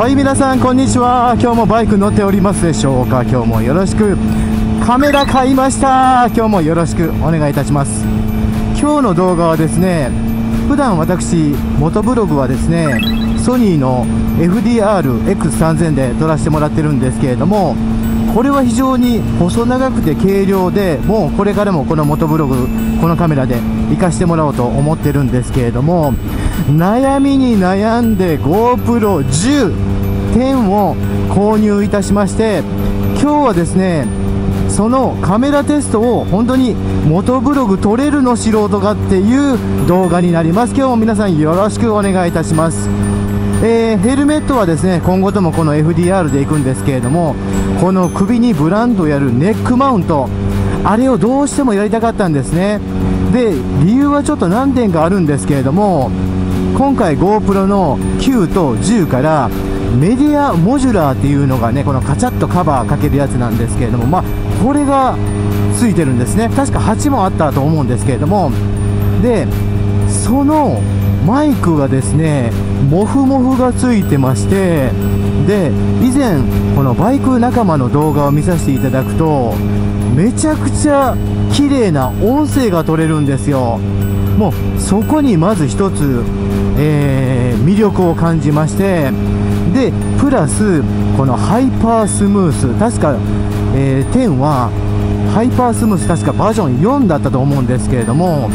はい、皆さんこんにちは。今日もバイク乗っておりますでしょうか。今日もよろしく。カメラ買いました。今日もよろしくお願いいたします。今日の動画はですね、普段私元ブログはですねソニーの FDR-X3000 で撮らせてもらってるんですけれども、これは非常に細長くて軽量で、もうこれからもこの元ブログ、このカメラで活かしてもらおうと思ってるんですけれども、悩みに悩んで GoPro10 を購入いたしまして、今日はですねそのカメラテストを本当に元ブログ撮れるの素人がっていう動画になります。今日も皆さんよろしくお願いいたします。ヘルメットはですね今後ともこの FDR でいくんですけれども、この首にブランドやるネックマウント、あれをどうしてもやりたかったんですね。で、理由はちょっと何点かあるんですけれども、今回 GoPro の9と10からメディアモジュラーっていうのがね、このカチャッとカバーかけるやつなんですけれども、まあこれがついてるんですね。確か8もあったと思うんですけれども、でそのマイクがですねモフモフがついてまして、で以前このバイク仲間の動画を見させていただくと、めちゃくちゃ綺麗な音声が撮れるんですよ。もうそこにまず一つ、魅力を感じまして、でプラスこのハイパースムース、確か、10はハイパースムース確かバージョン4だったと思うんですけれども、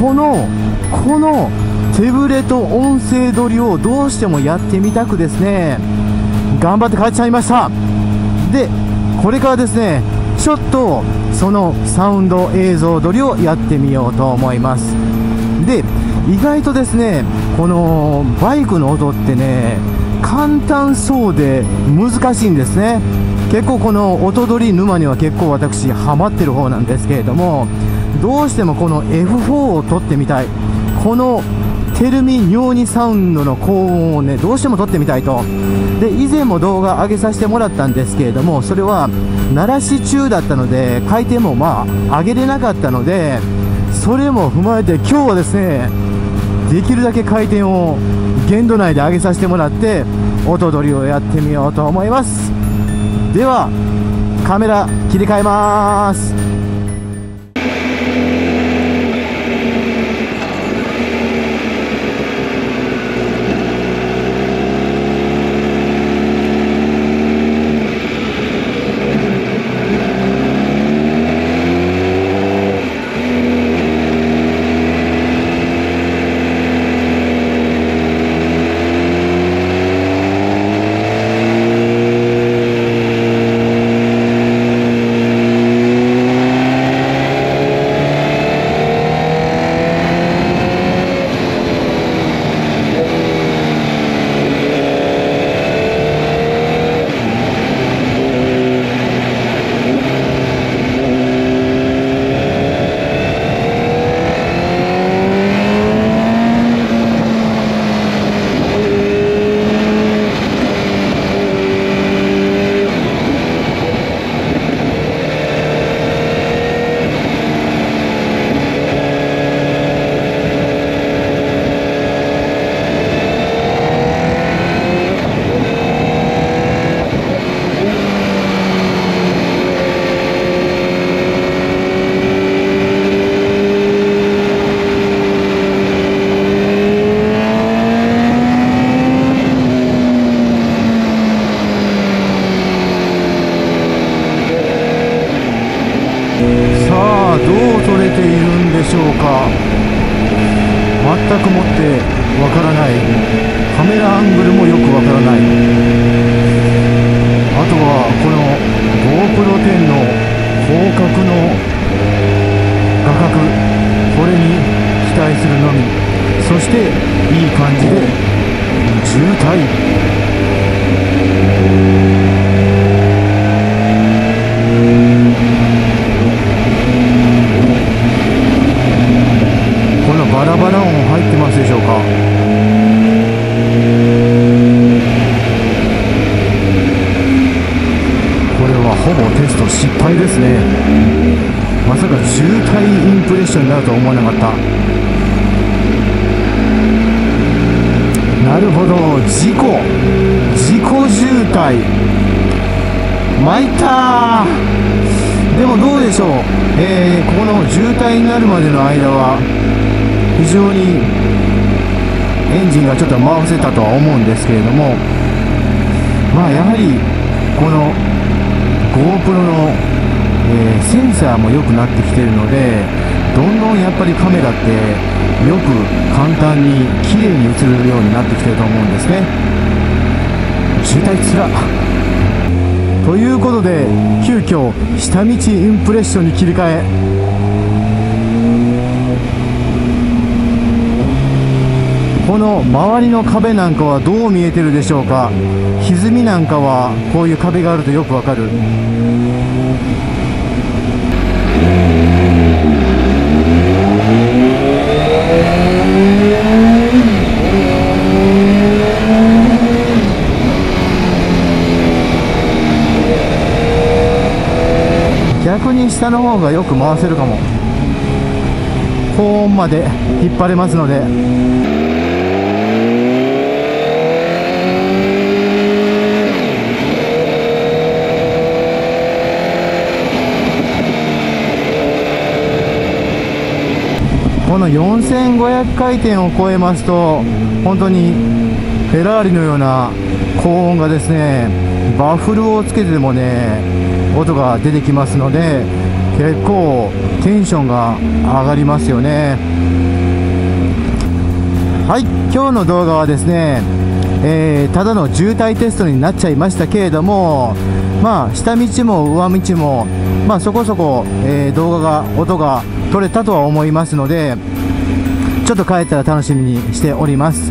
この手ぶれと音声撮りをどうしてもやってみたくですね頑張って買っちゃいました。でこれからですねちょっとそのサウンド映像撮りをやってみようと思います。で意外とですねこのバイクの音ってね簡単そうで難しいんですね。結構この音取り沼には結構私ハマってる方なんですけれども、どうしてもこの F4 を取ってみたい、このテルミ尿にサウンドの高音をねどうしても取ってみたいと。で以前も動画上げさせてもらったんですけれども、それは鳴らし中だったので回転もまあ上げれなかったので、それも踏まえて今日はですねできるだけ回転を限度内で上げさせてもらって音取りをやってみようと思います。ではカメラ切り替えまーす。全くもってわからない、カメラアングルもよくわからない、あとはこの GoPro10 の広角の画角、これに期待するのみ。そしていい感じで渋滞。バラバラ音入ってますでしょうか。これはほぼテスト失敗ですね。まさか渋滞インプレッションになるとは思わなかった。なるほど、事故小渋滞、巻いたー。でもどうでしょう、ここの渋滞になるまでの間は非常にエンジンがちょっと回せたとは思うんですけれども、まあやはりこの GoPro の、センサーも良くなってきているので、どんどんやっぱりカメラってよく簡単に綺麗に映るようになってきていると思うんですね。渋滞つらということで、急遽下道インプレッションに切り替え、この周りの壁なんかはどう見えてるでしょうか。歪みなんかはこういう壁があるとよくわかる。逆に下の方がよく回せるかも。高温まで引っ張れますので。この4500回転を超えますと、本当にフェラーリのような高音がですね、バッフルをつけてもね音が出てきますので、結構テンションが上がりますよね。はい、今日の動画はですね、ただの渋滞テストになっちゃいましたけれども、まあ下道も上道も、まあ、そこそこ、動画が音が撮れたとは思いますので、ちょっと帰ったら楽しみにしております。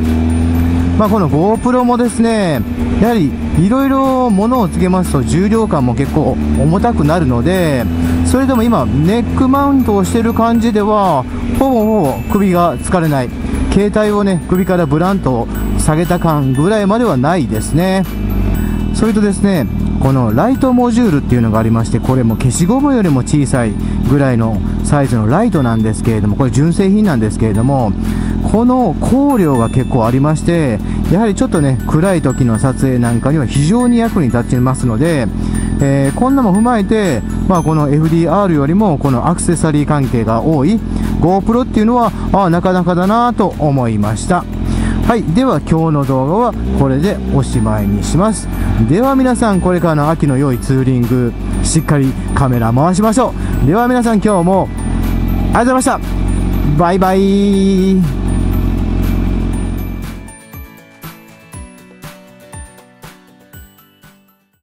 まあ、この GoPro もですね、やはりいろいろ物をつけますと重量感も結構重たくなるので、それでも今ネックマウントをしている感じではほぼ首が疲れない、携帯をね首からブランと下げた感ぐらいまではないですね。それとですね、このライトモジュールっていうのがありまして、これも消しゴムよりも小さいぐらいのサイズのライトなんですけれども、これ純正品なんですけれども、この光量が結構ありまして、やはりちょっとね暗い時の撮影なんかには非常に役に立ちますので、こんなも踏まえて、まあ、この FDR よりもこのアクセサリー関係が多い GoPro っていうのはなかなかだなと思いました。はい、では今日の動画はこれでおしまいにします。では皆さん、これからの秋の良いツーリング、しっかりカメラ回しましょう。では皆さん、今日もありがとうございました。バイバイ。